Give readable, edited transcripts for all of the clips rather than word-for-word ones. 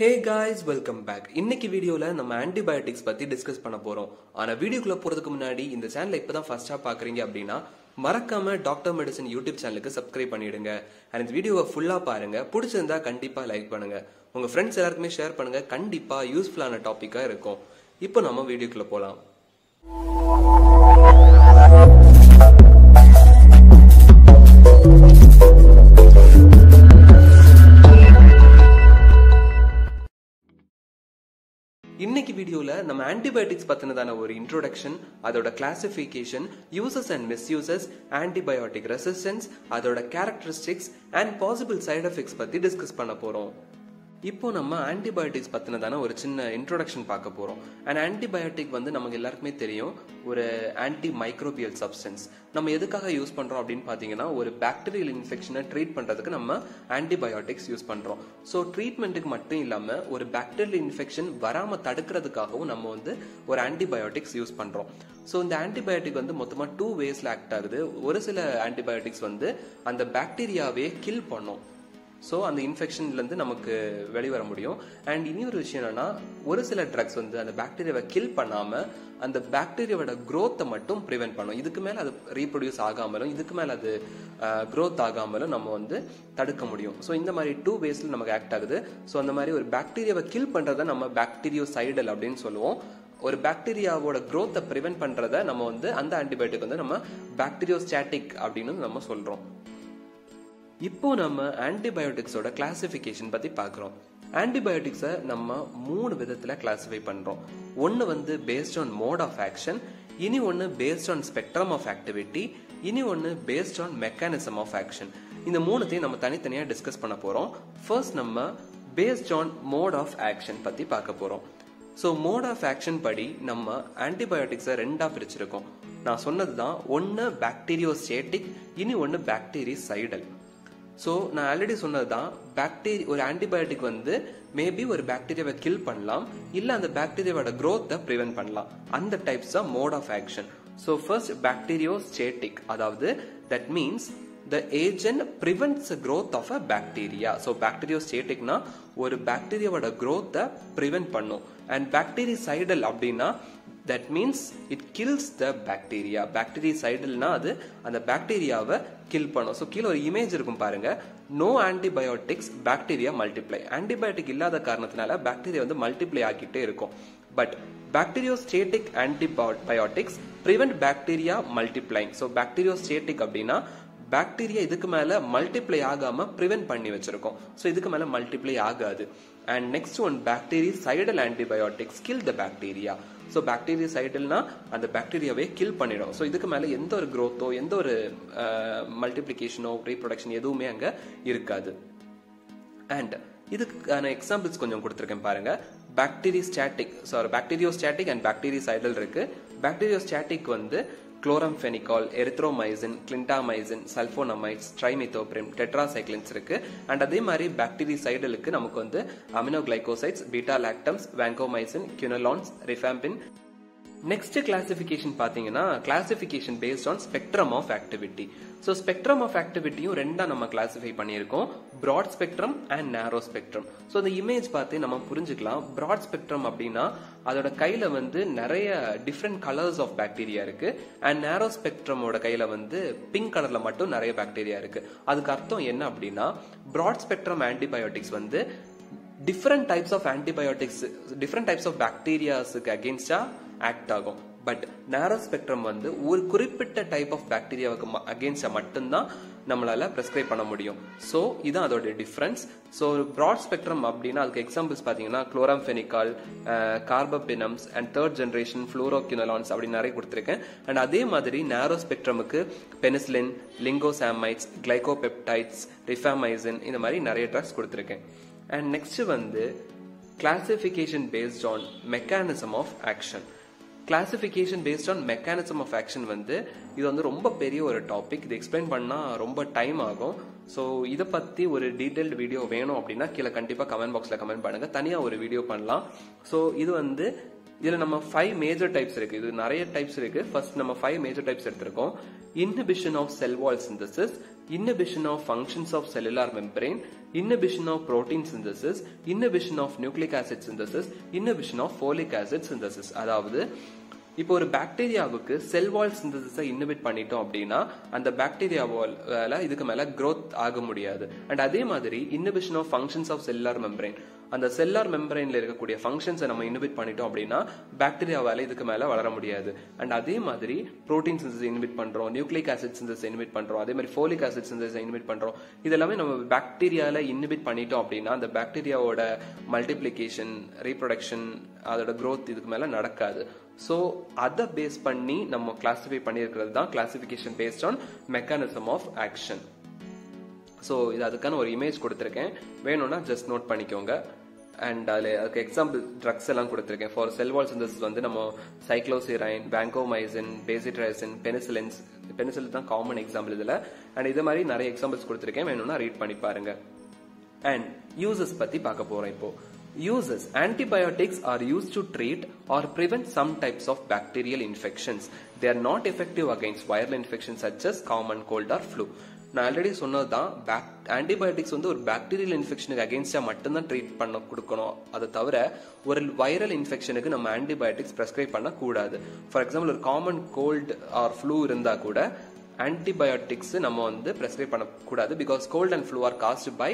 Hey guys, welcome back. In this video, we will discuss antibiotics. In this video, இந்த சேனலை இப்பதான் first time பார்க்கறீங்க அப்படினா மறக்காம டாக்டர் மெடிசன் யூடியூப் சேனலுக்கு சப்ஸ்கிரைப் பண்ணிடுங்க. and இந்த வீடியோவை ஃபுல்லா பாருங்க. பிடிச்சிருந்தா கண்டிப்பா லைக் பண்ணுங்க. உங்க फ्रेंड्स எல்லாருக்கும் ஷேர் பண்ணுங்க. கண்டிப்பா யூஸ்புல்லான டாபிக்கா இருக்கும். இப்போ நாம வீடியோக்குள்ள போலாம். இன்னைக்கு வீடியோல நம்ம ஆன்டிபயோட்டிக்ஸ் பத்தினதான ஒரு இன்ட்ரோடக்ஷன், அதோட classification, uses and misuses, antibiotic resistance, அதோட characteristics and possible side effects பத்தி டிஸ்கஸ் பண்ண போறோம். இப்போ நம்ம ஆன்டிபயோட்டிக்ஸ் பத்தினதான ஒரு சின்ன இன்ட்ரோடக்ஷன் பார்க்க போறோம். அண்ட் ஆன்டிபயோட்டிக் வந்து நமக்கு எல்லாருக்குமே தெரியும், ஒரு ஆன்டி மைக்ரோபியல் சப்ஸ்டன்ஸ். நம்ம எதுக்காக யூஸ் பண்றோம் அப்படின்னு பாத்தீங்கன்னா, ஒரு பாக்டீரியல் இன்ஃபெக்ஷனை ட்ரீட் பண்றதுக்கு நம்ம ஆன்டிபயோட்டிக்ஸ் யூஸ் பண்றோம். ஸோ ட்ரீட்மெண்ட்டுக்கு மட்டும் இல்லாம ஒரு பாக்டீரியல் இன்ஃபெக்ஷன் வராம தடுக்கிறதுக்காகவும் நம்ம வந்து ஒரு ஆன்டிபயோட்டிக்ஸ் யூஸ் பண்றோம். ஸோ இந்த ஆன்டிபயோட்டிக் வந்து மொத்தமா 2 ways ஆக்ட் ஆகுது. ஒரு சில ஆன்டிபயோட்டிக்ஸ் வந்து அந்த பாக்டீரியாவே கில் பண்ணும். ஸோ அந்த இன்ஃபெக்ஷன்ல இருந்து நமக்கு வெளிவர முடியும். அண்ட் இனி ஒரு விஷயம் என்னன்னா, ஒரு சில ட்ரக்ஸ் வந்து அந்த பாக்டீரியாவை கில் பண்ணாம அந்த பாக்டீரியாவோட க்ரோத்தை மட்டும் ப்ரிவென்ட் பண்ணும். இதுக்கு மேல அது ரீப்ரொடியூஸ் ஆகாமலும் இதுக்கு மேல அது க்ரோத் ஆகாமலும் நம்ம வந்து தடுக்க முடியும். ஸோ இந்த மாதிரி 2 ways நமக்கு ஆக்ட் ஆகுது. ஸோ அந்த மாதிரி ஒரு பாக்டீரியாவை கில் பண்றதை நம்ம பாக்டீரியோசைடல் அப்படின்னு சொல்லுவோம். ஒரு பாக்டீரியாவோட க்ரோத்தை ப்ரிவென்ட் பண்றதை நம்ம வந்து அந்த ஆன்டிபயோட்டிக் வந்து நம்ம பாக்டீரியோஸ்டாட்டிக் அப்படின்னு நம்ம சொல்றோம். இப்போ நம்ம ஆன்டிபயோட்டிக்ஸோட கிளாசிஃபிகேஷன் பத்தி பார்க்குறோம். ஆன்டிபயோட்டிக்ஸை நம்ம 3 விதத்துல கிளாசிஃபை பண்றோம். ஒன்று வந்து based on mode of action, இனி ஒன்று based on spectrum of activity, இனி ஒன்று based on mechanism of action. இந்த 3த்தையும் நம்ம தனித்தனியாக டிஸ்கஸ் பண்ண போறோம். ஃபர்ஸ்ட் நம்ம based on mode of action பத்தி பார்க்க போறோம். ஸோ மோட் ஆஃப் ஆக்ஷன் படி நம்ம ஆன்டிபயோட்டிக்ஸை 2ஆ பிரிச்சிருக்கோம். நான் சொன்னதுதான், ஒன்று பாக்டீரியோஸ்டேட்டிக், இனி ஒன்று பாக்டீரியோசைடல். ஸோ நான் ஆல்ரெடி சொன்னதுதான், ஒரு ஆன்டிபயோட்டிக் வந்து மேபி ஒரு பாக்டீரியாவை கில் பண்ணலாம், இல்லை அந்த பாக்டீரியாவோட க்ரோத்தை ப்ரிவென்ட் பண்ணலாம். அந்த types of mode of action. So first bacteriostatic, அதாவது that means the agent prevents the growth of a bacteria. So bacteriostaticனா ஒரு பாக்டீரியாவோட growth prevent பண்ணும். And bactericidal அப்படின்னா that means it kills the bacteria. Bactericidalனா அது அந்த பாக்டீரியாவை கில் பண்ணும். ஸோ கீழே ஒரு இமேஜ் இருக்கும் பாருங்க, no antibiotics bacteria multiply. Antibiotic இல்லாத காரணத்தினால பாக்டீரியா வந்து மல்டிப்ளை ஆகிட்டே இருக்கும். But bacteriostatic antibiotics prevent bacteria multiplying. So bacteriostatic அப்படின்னா பாக்டீரியா இதுக்கு மேல மல்டிப்ளை ஆகாம பிரிவென்ட் பண்ணி வச்சிருக்கோம். ஸோ இதுக்கு மேல மல்டிப்ளை ஆகாது. And next one bactericidal antibiotics kill the bacteria. So பாக்டீரிசைடல்னா அந்த பாக்டீரியாவே கில் பண்ணிடும். ஸோ இதுக்கு மேல எந்த ஒரு க்ரோத்தோ எந்த ஒரு மல்டிப்ளிகேஷனோ ரீப்ரொடக்ஷன் எதுவுமே அங்க இருக்காது. அண்ட் இதுக்கான எக்ஸாம்பிள்ஸ் கொஞ்சம் கொடுத்துருக்கேன் பாருங்க. பாக்டீரிஸ்டாட்டிக், சாரி பாக்டீரியோஸ்டாட்டிக் அண்ட் பாக்டீரிசைடல் இருக்கு. பாக்டீரியோஸ்டாட்டிக் வந்து chloramphenicol, erythromycin, clindamycin, sulfonamides, trimethoprim, tetracyclines இருக்கு. அண்ட் அதே மாதிரி பாக்டீரிசைடலுக்கு நமக்கு வந்து aminoglycosides, beta lactams, vancomycin, quinolones, rifampin. Next classification பாத்தீங்கன்னா, classification based on spectrum of activity. So spectrum of ஆக்டிவிட்டியும் 2ஆ நம்ம கிளாசிஃபை பண்ணியிருக்கோம், broad spectrum and narrow spectrum. So அந்த இமேஜ் பார்த்து நம்ம புரிஞ்சுக்கலாம், பிராட் ஸ்பெக்ட்ரம் அப்படின்னா அதோட கையில வந்து நிறைய டிஃப்ரெண்ட் கலர்ஸ் ஆஃப் பாக்டீரியா இருக்கு. அண்ட் நேரோ ஸ்பெக்ட்ரமோட கையில வந்து பிங்க் கலர்ல மட்டும் நிறைய பாக்டீரியா இருக்கு. அதுக்கு அர்த்தம் என்ன அப்படின்னா, பிராட் ஸ்பெக்ட்ரம் ஆன்டிபயோட்டிக்ஸ் வந்து different types of antibiotics, different types of bacterias against act ஆகும். பட் நேரோ ஸ்பெக்ட்ரம் வந்து ஒரு குறிப்பிட்ட டைப் ஆஃப் பாக்டீரியாவுக்கு அகேன்ஸ்டா மட்டும்தான் நம்மளால பிரிஸ்கிரைப் பண்ண முடியும். ஸோ இதுதான் அதோட டிஃப்ரென்ஸ். ஸோ ப்ராட் ஸ்பெக்ட்ரம் அப்படின்னா அதுக்கு எக்ஸாம்பிள்ஸ் பார்த்தீங்கன்னா chloramphenicol, carbapenems and 3rd generation fluoroquinolones அப்படின்னு நிறைய கொடுத்துருக்கேன். அண்ட் அதே மாதிரி நேரோ ஸ்பெக்ட்ரமுக்கு பெனிசிலின், லிங்கோசாமைட்ஸ், கிளைகோபெப்டைட்ஸ், ரிஃபாமைசின், இந்த மாதிரி நிறைய ட்ரக்ஸ் கொடுத்துருக்கேன். அண்ட் நெக்ஸ்ட் வந்து classification based on mechanism of action. Classification based on mechanism of action வந்து இது வந்து ரொம்ப பெரிய ஒரு டாபிக். இது எக்ஸ்பிளைன் பண்ணால் ரொம்ப டைம் ஆகும். ஸோ இதை பற்றி ஒரு டீட்டெயில்டு வீடியோ வேணும் அப்படின்னா கீழே கண்டிப்பாக கமெண்ட் பாக்ஸில் கமெண்ட் பண்ணுங்கள், தனியாக ஒரு வீடியோ பண்ணலாம். ஸோ இது வந்து இதில் நம்ம 5 major types இருக்குது. இது நிறைய டைப்ஸ் இருக்குது. ஃபர்ஸ்ட் நம்ம 5 major types எடுத்திருக்கோம். Inhibition of cell wall synthesis, inhibition of functions of cellular membrane, inhibition of protein synthesis, inhibition of nucleic acid synthesis, inhibition of folic acid synthesis. அதாவது இப்போ ஒரு பாக்டீரியாவுக்கு செல் வால் சிந்தசிஸை innovate பண்ணிட்டோம் அப்படின்னா அந்த பாக்டீரியாவால இதுக்கு மேல க்ரோத் ஆக முடியாது. அண்ட் அதே மாதிரி innovation of functions of cellular membrane, அந்த செல்லார் மெம்பரேன்ல இருக்கக்கூடிய ஃபங்க்ஷன்ஸை நம்ம இன்னோவேட் பண்ணிட்டோம் அப்படின்னா பாக்டீரியாவால இதுக்கு மேல வளர முடியாது. அண்ட் அதே மாதிரி புரோட்டீன் சிந்தசிஸ் இன்னோவேட் பண்றோம், நியூக்ளிக் ஆசிட் சிந்தசிஸ் இன்னோவேட் பண்றோம், அதே மாதிரி ஃபோலிக் ஆசிட் சிந்தசிஸ் இன்னோவேட் பண்றோம். இதெல்லாமே நம்ம பாக்டீரியால இன்னோவேட் பண்ணிட்டோம் அப்படின்னா அந்த பாக்டீரியாவோட மல்டிப்ளிகேஷன், ரீப்ரொடக்ஷன், அதோட க்ரோத் இதுக்கு மேல நடக்காது. ஸோ அதை பேஸ் பண்ணி நம்ம கிளாஸிஃபை பண்ணியிருக்கிறது தான் classification based on mechanism of action. So இது அதுக்கான ஒரு இமேஜ் கொடுத்துருக்கேன், வேணும்னா ஜஸ்ட் நோட் பண்ணிக்கோங்க. அண்ட் அதில் அதுக்கு எக்ஸாம்பிள் ட்ரக்ஸ் எல்லாம் கொடுத்துருக்கேன். ஃபார் செல்வால் சிந்தசிஸ் வந்து நம்ம சைக்ளோசிரைன், வாங்கோமைசின், பேசிட்ரைசின், பெனிசிலின் தான் காமன் எக்ஸாம்பிள் இதில். அண்ட் இது மாதிரி நிறைய எக்ஸாம்பிள்ஸ் கொடுத்துருக்கேன், வேணும்னா ரீட் பண்ணி பாருங்க. அண்ட் யூசஸ் பற்றி பார்க்க போகிறோம். இப்போது Uses. Antibiotics are used to treat or prevent some types of bacterial infections. They are not effective against viral infections such as common cold or flu. நான் ஆல்ரெடி சொன்னதுதான், ஆன்டிபயோட்டிக்ஸ் வந்து ஒரு பாக்டீரியல் இன்ஃபெக்ஷனுக்கு அகேன்ஸ்டா மட்டும்தான் treat பண்ண கொடுக்கணும். அதை தவிர ஒரு வைரல் இன்ஃபெக்ஷனுக்கு நம்ம ஆன்டிபயோட்டிக்ஸ் பிரெஸ்கிரைப் பண்ண கூடாது. ஃபார் எக்ஸாம்பிள் ஒரு காமன் கோல்டு ஆர் ஃப்ளூ இருந்தா கூட ஆன்டிபயோட்டிக்ஸ் நம்ம வந்து பிரெஸ்கிரைப் பண்ணக்கூடாது, because cold and flu are caused by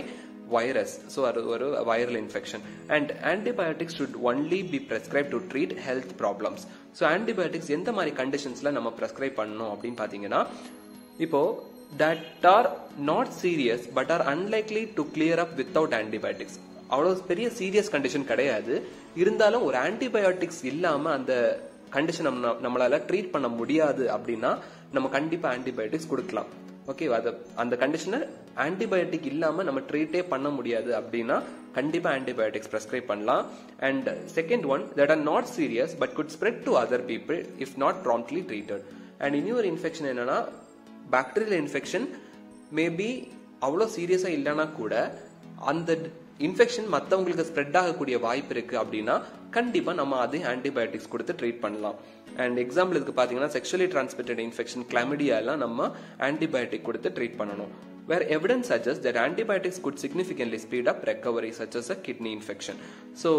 virus, so or a viral infection, and antibiotics should only be prescribed to treat health problems. So antibiotics எந்த மாதிரி கண்டிஷன்ஸ்ல நம்ம prescribe பண்ணனும் அப்படினு பாத்தீங்கன்னா, இப்போ that are not serious but are unlikely to clear up without antibiotics. அவ்வளவு பெரிய serious condition கிடையாது, இருந்தாலும் ஒரு ஆன்டிபயோட்டிக்ஸ் இல்லாம அந்த கண்டிஷன் நம்மளால ட்ரீட் பண்ண முடியாது அப்படின்னா நம்ம கண்டிப்பா ஆன்டிபயோட்டிக்ஸ் கொடுக்கலாம். ஓகே, அந்த கண்டிஷனை ஆன்டிபயோட்டிக் இல்லாம நம்ம ட்ரீட்டே பண்ண முடியாது அப்படின்னா கண்டிப்பா ஆன்டிபயோட்டிக்ஸ் பிரெஸ்கிரைப் பண்ணலாம். And second one, that are not serious but could spread to other people if not promptly treated. And இன்னொரு இன்ஃபெக்ஷன் என்னன்னா, பாக்டீரியல் இன்ஃபெக்ஷன் மேபி அவ்வளோ சீரியஸா இல்லைன்னா கூட அந்த இன்ஃபெக்ஷன் மற்றவங்களுக்கு ஸ்ப்ரெட் ஆகக்கூடிய வாய்ப்பு இருக்கு அப்படின்னா கண்டிப்பா நம்ம அது ஆன்டிபயோட்டிக்ஸ் கொடுத்து ட்ரீட் பண்ணலாம். அண்ட் எக்ஸாம்பிள் இதுக்கு பாத்தீங்கன்னா செக்ஷுவலி டிரான்ஸ்மிட்டட் இன்ஃபெக்ஷன், கிளாமிடியா எல்லாம் நம்ம ஆன்டிபயோட்டிக் கொடுத்து ட்ரீட் பண்ணணும். Where evidence suggests that antibiotics could significantly speed up recovery, such as a kidney infection. So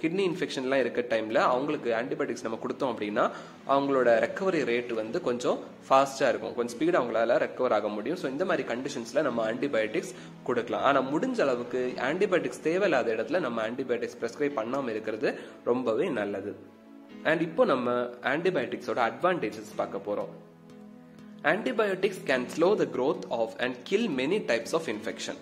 kidney infection எல்லாம் இருக்க டைம்ல அவங்களுக்கு ஆன்டிபயோட்டிக்ஸ் நம்ம கொடுத்தோம் அப்படின்னா அவங்களோட ரெக்கவரி ரேட் வந்து கொஞ்சம் ஃபாஸ்டா இருக்கும், கொஞ்சம் ஸ்பீடா அவங்களால ரெக்கவர் ஆக முடியும். ஸோ இந்த மாதிரி கண்டிஷன்ஸ்ல நம்ம ஆன்டிபயோட்டிக்ஸ் கொடுக்கலாம். ஆனா முடிஞ்ச அளவுக்கு ஆன்டிபயோட்டிக்ஸ் தேவையில்லாத இடத்துல நம்ம ஆன்டிபயோட்டிக்ஸ் பிரெஸ்கிரைப் பண்ணாம இருக்கிறது ரொம்பவே நல்லது. அண்ட் இப்போ நம்ம ஆன்டிபயோட்டிக்ஸோட அட்வான்டேஜஸ் பார்க்க போறோம். Antibiotics can slow the growth of and kill many types of infection.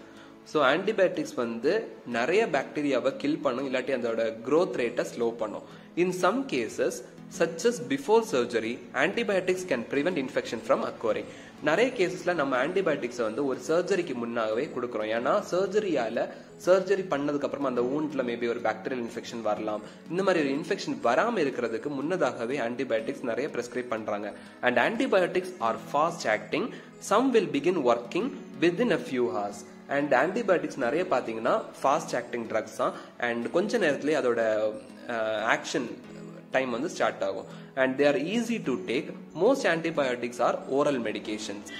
So antibiotics வந்து நிறைய பாக்டீரியாவை கில் பண்ணும், இல்லாட்டி அதோட growth rate-ஐ slow பண்ணும். In some cases, such as before surgery, antibiotics can prevent infection from occurring. நிறைய கேசஸ்ல நம்ம ஆன்டிபயோட்டிக்ஸ் வந்து ஒரு சர்ஜரிக்கு முன்னாகவே கொடுக்குறோம். ஏன்னா சர்ஜரி பண்ணதுக்கு அப்புறமா அந்த ஊண்ட்ல மேபி ஒரு பாக்டீரியல் இன்ஃபெக்ஷன் வரலாம். இந்த மாதிரி ஒரு இன்ஃபெக்ஷன் வராம இருக்கிறதுக்கு முன்னதாகவே ஆன்டிபயோட்டிக்ஸ் நிறைய பிரெஸ்கிரைப் பண்றாங்க. And antibiotics are fast acting, some will begin working within a few hours. And antibiotics நிறைய பாத்தீங்கன்னா ஃபாஸ்ட் ஆக்டிங் ட்ரக்ஸ் தான். அண்ட் கொஞ்ச நேரத்திலேயே அதோட ஆக்ஷன் டைம் வந்து ஸ்டார்ட் ஆகும். And they are easy to take, most antibiotics are oral medications.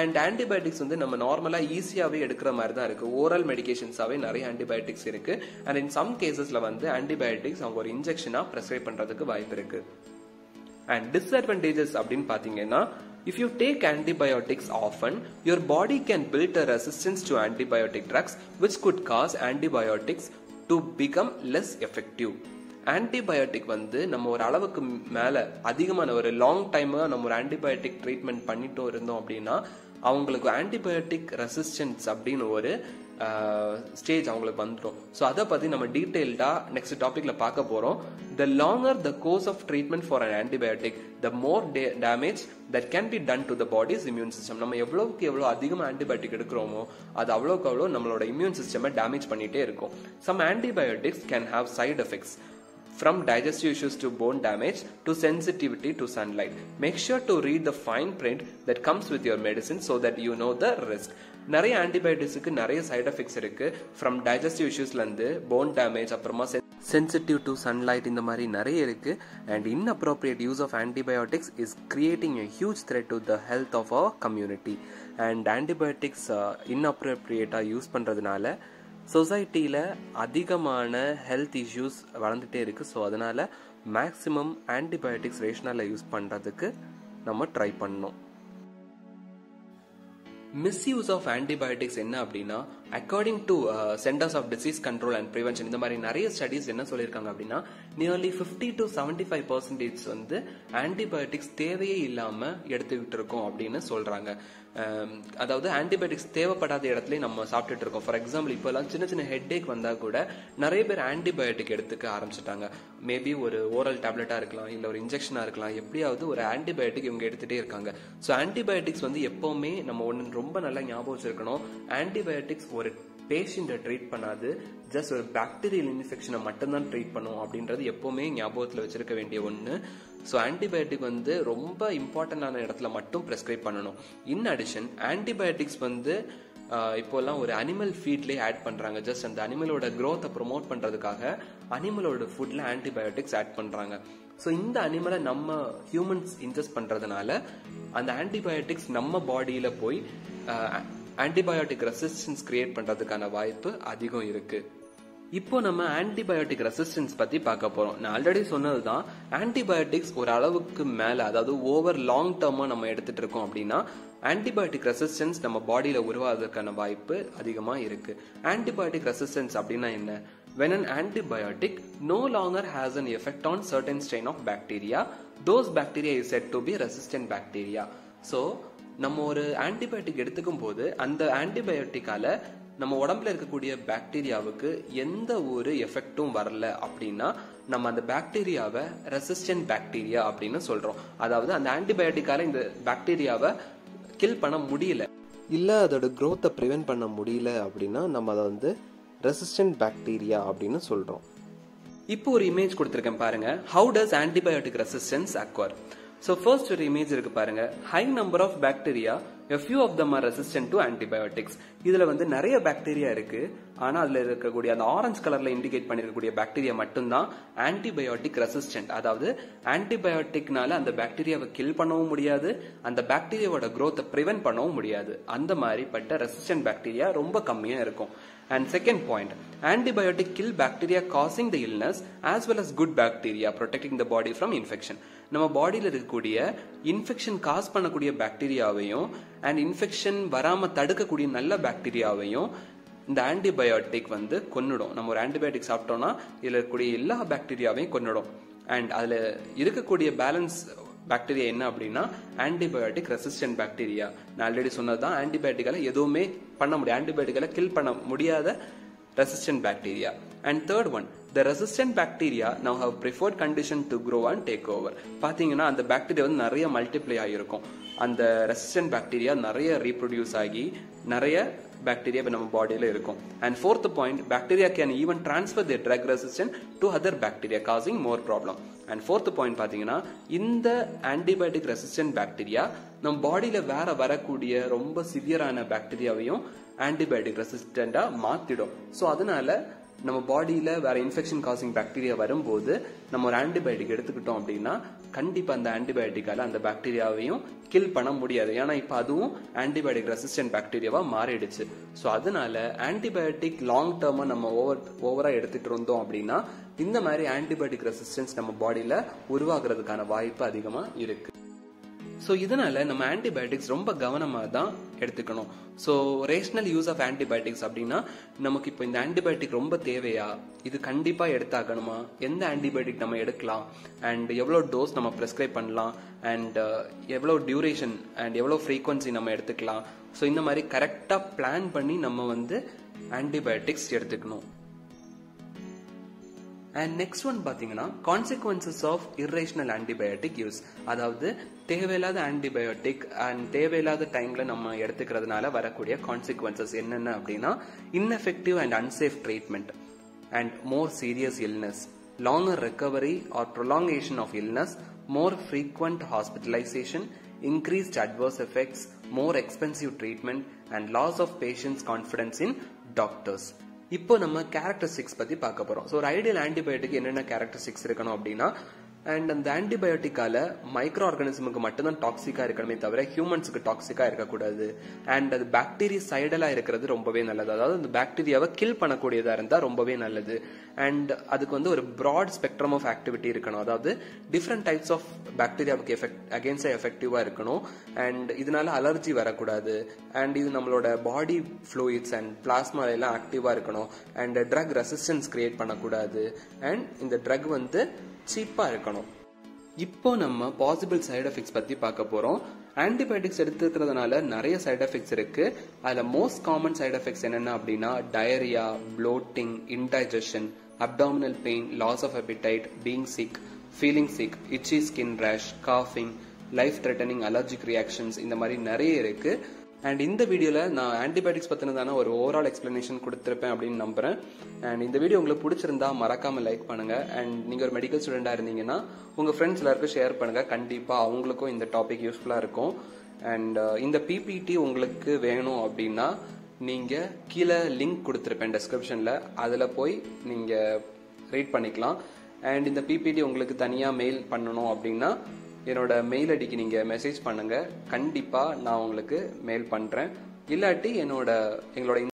And antibiotics வந்து நம்ம நார்மலா ஈஸியாவே எடுக்கிற மாதிரி தான் இருக்கு, ஓரல் மெடிகேஷன்ஸாவே நிறைய ஆன்டிபயோட்டிக்ஸ் இருக்கு. அண்ட் இன் சம் கேசஸ்ல வந்து ஆன்டிபயோட்டிக்ஸ் அவங்க ஒரு இன்ஜெக்ஷனா பிரெஸ்கிரைப் பண்றதுக்கு வாய்ப்பு இருக்கு. அண்ட் டிஸ்அட்வான்டேஜஸ் அப்படின்னு பாத்தீங்கன்னா, if you take antibiotics often, your body can build a resistance to antibiotic drugs, which could cause antibiotics to become less effective. Antibiotic வந்து நம்ம ஒரு அளவுக்கு மேல அதிகமான ஒரு லாங் டைமா நம்ம ஒரு ஆன்டிபயோட்டிக் ட்ரீட்மெண்ட் பண்ணிட்டு இருந்தோம் அப்படின்னா அவங்களுக்கு ஆன்டிபயோட்டிக் ரெசிஸ்டன்ஸ் அப்படின்னு ஒரு ஸ்டேஜ் அவங்களுக்கு வந்துடும். ஸோ அதை பத்தி நம்ம டீடைல்டா நெக்ஸ்ட் டாபிக்ல பார்க்க போறோம். The longer the course of treatment for an antibiotic, the more damage that can be done to the body's immune system. நம்ம எவ்வளவுக்கு எவ்வளவு அதிகமா ஆன்டிபயோட்டிக் எடுக்கிறோமோ அது அவ்வளவுக்கு அவ்வளவு நம்மளோட இம்யூன் சிஸ்டமை டேமேஜ் பண்ணிட்டே இருக்கும். Some antibiotics can have side effects, from digestive issues to bone damage to sensitivity to sunlight. Make sure to read the fine print that comes with your medicine so that you know the risk. நிறைய ஆன்டிபயோட்டிக்ஸ்க்கு நிறைய side effects இருக்கு. From digestive இஷ்யூஸ்ல இருந்து bone damage, அப்புறமா sensitive to sunlight, இந்த மாதிரி நிறைய இருக்கு. And inappropriate use of antibiotics is creating a huge threat to the health of our community. And antibiotics inappropriate-ஆ யூஸ் பண்றதுனால சொசைட்டியில அதிகமான ஹெல்த் இஷ்யூஸ் வளர்ந்துட்டே இருக்கு. ஸோ அதனால மேக்ஸிமம் ஆன்டிபயோட்டிக்ஸ் ரேஷனலா யூஸ் பண்றதுக்கு நம்ம ட்ரை பண்ணோம். மிஸ்யூஸ் ஆஃப் ஆன்டிபயோட்டிக்ஸ் என்ன அப்படின்னா, according to centres of disease control and prevention இந்த மாதிரி நிறைய ஸ்டடிஸ் என்ன சொல்லியிருக்காங்க அப்படின்னா, நியர்லி 50 to 75% வந்து ஆன்டிபயோட்டிக்ஸ் தேவையே இல்லாமல் எடுத்துக்கிட்டு இருக்கோம் அப்படின்னு சொல்கிறாங்க. அதாவது ஆன்டிபயோட்டிக்ஸ் தேவைப்படாத இடத்துல நம்ம சாப்பிட்டுட்டு இருக்கோம். ஃபார் எக்ஸாம்பிள், இப்போலாம் சின்ன சின்ன ஹெட் ஏக் வந்தால் கூட நிறைய பேர் ஆன்டிபயோட்டிக் எடுத்துக்க ஆரம்பிச்சிட்டாங்க. மேபி ஒரு ஓரல் டேப்லெட்டாக இருக்கலாம், இல்லை ஒரு இன்ஜெக்ஷனாக இருக்கலாம், எப்படியாவது ஒரு ஆன்டிபயோட்டிக் இவங்க எடுத்துகிட்டே இருக்காங்க. ஸோ ஆன்டிபயோட்டிக்ஸ் வந்து எப்போவுமே நம்ம ஒன்று ரொம்ப நல்லா ஞாபகம் வச்சிருக்கணும். ஆன்டிபயோட்டிக்ஸ் ஒரு பேஷண்ட்டை ட்ரீட் பண்ணாது, ஜஸ்ட் ஒரு பாக்டீரியல் இன்ஃபெக்ஷனை மட்டும்தான் ட்ரீட் பண்ணும் அப்படின்றது எப்போவுமே ஞாபகத்தில் வச்சிருக்க வேண்டிய ஒன்று. ஸோ ஆன்டிபயோட்டிக் வந்து ரொம்ப இம்பார்ட்டண்டான இடத்துல மட்டும் ப்ரெஸ்கிரைப் பண்ணணும். இன் அடிஷன் ஆன்டிபயோட்டிக்ஸ் வந்து இப்போல்லாம் ஒரு அனிமல் ஃபீட்லேயே ஆட் பண்ணுறாங்க. ஜஸ்ட் அந்த அனிமலோட க்ரோத்தை ப்ரொமோட் பண்ணுறதுக்காக அனிமலோட ஃபுட்டில் ஆன்டிபயோட்டிக்ஸ் ஆட் பண்ணுறாங்க. ஸோ இந்த அனிமலை நம்ம ஹியூமன்ஸ் இன்ஜெஸ்ட் பண்ணுறதுனால அந்த ஆன்டிபயோட்டிக்ஸ் நம்ம பாடியில் போய் ஆன்டிபயோட்டிக் ரெசிஸ்டன்ஸ் கிரியேட் பண்றதுக்கான வாய்ப்பு அதிகம் இருக்கு. இப்போ நம்ம ஆன்டிபயோட்டிக் ரெசிஸ்டன்ஸ் பத்தி பார்க்க போறோம். நான் ஆல்ரெடி சொன்னதுதான், ஆன்டிபயோட்டிக்ஸ் ஒரு அளவுக்கு மேல, அதாவது ஓவர் லாங் டேர்மா நம்ம எடுத்துட்டு இருக்கோம் அப்படின்னா ஆன்டிபயோட்டிக் ரெசிஸ்டன்ஸ் நம்ம பாடியில உருவாவதற்கான வாய்ப்பு அதிகமா இருக்கு. ஆன்டிபயோட்டிக் ரெசிஸ்டன்ஸ் அப்படின்னா என்ன? When an antibiotic no longer has an effect on certain strain of bacteria, those bacteria is said to be resistant bacteria. So நம்ம ஒரு ஆன்டிபயோட்டிக் எடுத்துக்கும் போது அந்த ஆன்டிபயோட்டிக்கால நம்ம உடம்புல இருக்கக்கூடிய பாக்டீரியாவுக்கு எந்த ஒரு எஃபெக்டும் வரல அப்படின்னா நம்ம அந்த பாக்டீரியாவை ரெசிஸ்டன்ட் பாக்டீரியா அப்படின்னு சொல்றோம். அதாவது அந்த ஆன்டிபயோட்டிக்கால இந்த பாக்டீரியாவை கில் பண்ண முடியல, இல்லை அதோட க்ரோத்தை ப்ரிவென்ட் பண்ண முடியல அப்படின்னா நம்ம அதை வந்து ரெசிஸ்டன்ட் பாக்டீரியா அப்படின்னு சொல்றோம். இப்போ ஒரு இமேஜ் கொடுத்துருக்கேன் பாருங்க. How does antibiotic resistance occur? So first ஒரு இமேஜ் இருக்கு பாருங்க. High number of bacteria, a few of them are resistant to antibiotics. இதுல வந்து நிறைய பாக்டீரியா இருக்கு, ஆனா அதுல இருக்கக்கூடிய அந்த ஆரஞ்சு கலர்ல இண்டிகேட் பண்ணிருக்கக்கூடிய பாக்டீரியா மட்டும்தான் ஆன்டிபயோட்டிக் ரெசிஸ்டன்ட். அதாவது ஆன்டிபயோட்டிக்னால அந்த பாக்டீரியாவை கில் பண்ணவும் முடியாது, அந்த பாக்டீரியாவோட growth prevent பண்ணவும் முடியாது. அந்த மாதிரி பட்ட ரெசிஸ்டன்ட் பாக்டீரியா ரொம்ப கம்மியா இருக்கும். And second point, antibiotic kill bacteria causing the illness as well as good bacteria protecting the body from infection. நம்ம பாடியில் இருக்கக்கூடிய இன்ஃபெக்ஷன் காஸ் பண்ணக்கூடிய பாக்டீரியாவையும் அண்ட் இன்ஃபெக்ஷன் வராமல் தடுக்கக்கூடிய நல்ல பாக்டீரியாவையும் இந்த ஆன்டிபயோட்டிக் வந்து கொன்னுடும். நம்ம ஒரு ஆன்டிபயோட்டிக் சாப்பிட்டோம்னா இதில் இருக்கக்கூடிய எல்லா பாக்டீரியாவையும் கொன்னுடும். அண்ட் அதில் இருக்கக்கூடிய பேலன்ஸ் பாக்டீரியா என்ன அப்படின்னா ஆன்டிபயோட்டிக் ரெசிஸ்டன்ட் பாக்டீரியா. நான் ஆல்ரெடி சொன்னதுதான், ஆன்டிபயோட்டிக்கால எதுவுமே பண்ண முடியாது, ஆன்டிபயோட்டிக்கால கில் பண்ண முடியாத resistant bacteria. And third one, the resistant bacteria now have preferred condition to grow and take over. பாத்தீங்கன்னா அந்த பாக்டீரியா வந்து நிறைய மல்டிப்ளை ஆகிருக்கும். அந்த ரெசிஸ்டன்ட் பாக்டீரியா நிறைய ரீப்ரொடியூஸ் ஆகி நிறைய பாக்டீரியா நம்ம பாடியில் இருக்கும். And fourth point, bacteria can even transfer the drug resistant to other bacteria causing more problem. And fourth point பார்த்தீங்கன்னா, இந்த ஆன்டிபயோட்டிக் ரெசிஸ்டன்ட் பாக்டீரியா நம்ம பாடியில் வேற வரக்கூடிய ரொம்ப சிவியரான பாக்டீரியாவையும் ஆன்டிபயோட்டிக் ரெசிஸ்டண்டாக மாற்றிடும். ஸோ அதனால நம்ம பாடியில் வேற இன்ஃபெக்ஷன் காசிங் பாக்டீரியா வரும்போது நம்ம ஒரு ஆன்டிபயோட்டிக் எடுத்துக்கிட்டோம் அப்படின்னா கண்டிப்பாக அந்த ஆன்டிபயோட்டிக்கால அந்த பாக்டீரியாவையும் கில் பண்ண முடியாது. ஏன்னா இப்போ அதுவும் ஆன்டிபயோட்டிக் ரெசிஸ்டன்ட் பாக்டீரியாவாக மாறிடுச்சு. ஸோ அதனால ஆன்டிபயோட்டிக் லாங் டேர்மாக நம்ம ஓவராக எடுத்துகிட்டு இருந்தோம் அப்படின்னா இந்த மாதிரி ஆன்டிபயோட்டிக் ரெசிஸ்டன்ஸ் நம்ம பாடியில் உருவாகிறதுக்கான வாய்ப்பு அதிகமாக இருக்கு. ஸோ இதனால நம்ம ஆன்டிபயோட்டிக்ஸ் ரொம்ப கவனமாக தான் எடுத்துக்கணும். So rational use of antibiotics அப்படின்னா நமக்கு இப்போ இந்த ஆன்டிபயோட்டிக் ரொம்ப தேவையா, இது கண்டிப்பாக எடுத்தாக்கணுமா, எந்த ஆன்டிபயோட்டிக் நம்ம எடுக்கலாம், அண்ட் எவ்வளோ டோஸ் நம்ம ப்ரெஸ்கிரைப் பண்ணலாம், அண்ட் எவ்வளோ டியூரேஷன் அண்ட் எவ்வளோ ஃப்ரீக்வன்சி நம்ம எடுத்துக்கலாம். ஸோ இந்த மாதிரி கரெக்டாக பிளான் பண்ணி நம்ம வந்து ஆன்டிபயோட்டிக்ஸ் எடுத்துக்கணும். அண்ட் நெக்ஸ்ட் ஒன் பார்த்தீங்கன்னா consequences of irrational antibiotic use. அதாவது தேவையில்லாத ஆன்டிபயோட்டிக் அண்ட் தேவையில்லாத டைம்ல நம்ம எடுத்துக்கிறதுனால வரக்கூடிய கான்சிக்வன்சஸ் என்னென்ன அப்படின்னா, ineffective and unsafe treatment and more serious illness, longer recovery or prolongation of illness, more frequent hospitalisation, increased adverse effects, more expensive treatment and loss of patients' confidence in doctors. Now we characteristics. So ideal antibiotic enna characteristics irukano appadina, and the antibiotic ala microorganism ku mattum dhan toxic ah irukanume thavara humans ku toxic ah irukakoodadhu, and the bactericidal ah irukkuradhu rombave nalladhu, adhaadu the bacteria va kill panakoodiyadha irundha rombave nalladhu, and adukku vandu or broad spectrum of activity irukano, adhaadu different types of bacteria ku effect against effective ah irukano, and idinala allergy varakoodadhu, and idu nammaloda body fluids and plasma ella active ah irukano, and drug resistance create panakoodadhu, and inda drug vandu cheap ah irukkanum. Ippo namma possible side effects பத்தி பார்க்க போறோம். Antibiotics எடுத்துக்கிறதுனால நிறைய side effects இருக்கு. அதுல most common side effects என்னென்ன அப்படின்னா diarrhea, bloating, indigestion, abdominal pain, loss of appetite, being sick, feeling sick, itchy skin rash, coughing, life threatening allergic reactions, இந்த மாதிரி நிறைய இருக்கு. And in the video நான் ஆன்டிபயோட்டிக்ஸ் பத்தினதான ஒரு ஓவரால் எக்ஸ்பிளனேஷன் கொடுத்திருப்பேன் அப்படின்னு நம்புறேன். அண்ட் இந்த வீடியோ உங்களுக்கு பிடிச்சிருந்தா மறக்காம லைக் பண்ணுங்க, அண்ட் நீங்க ஒரு மெடிக்கல் ஸ்டூடெண்டா இருந்தீங்கன்னா உங்க ஃப்ரெண்ட்ஸ் எல்லாருக்கும் ஷேர் பண்ணுங்க, கண்டிப்பா அவங்களுக்கும் இந்த டாபிக் யூஸ்ஃபுல்லா இருக்கும். அண்ட் இந்த பிபிடி உங்களுக்கு வேணும் அப்படின்னா நீங்க கீழே லிங்க் கொடுத்திருப்பேன் டிஸ்கிரிப்ஷன்ல, அதுல போய் நீங்க ரீட் பண்ணிக்கலாம். அண்ட் இந்த பிபிடி உங்களுக்கு தனியா மெயில் பண்ணணும் அப்படின்னா என்னோட மெயில் ஐடிக்கு நீங்க மெசேஜ் பண்ணுங்க, கண்டிப்பா நான் உங்களுக்கு மெயில் பண்றேன். இல்லாட்டி எங்களோட